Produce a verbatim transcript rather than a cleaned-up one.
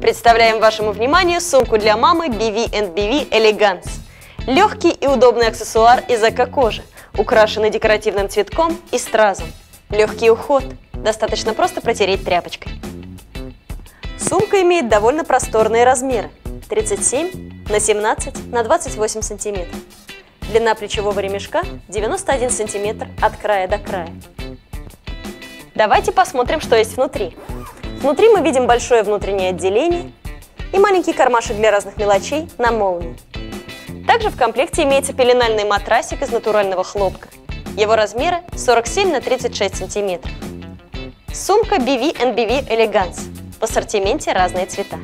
Представляем вашему вниманию сумку для мамы би ви энд би ви Elegance. Легкий и удобный аксессуар из эко-кожи, украшенный декоративным цветком и стразом. Легкий уход, достаточно просто протереть тряпочкой. Сумка имеет довольно просторные размеры – тридцать семь на семнадцать на двадцать восемь см. Длина плечевого ремешка – девяносто один см от края до края. Давайте посмотрим, что есть внутри. Внутри мы видим большое внутреннее отделение и маленький кармашек для разных мелочей на молнии. Также в комплекте имеется пеленальный матрасик из натурального хлопка. Его размеры сорок семь на тридцать шесть см. Сумка би ви энд би ви Elegance. В ассортименте разные цвета.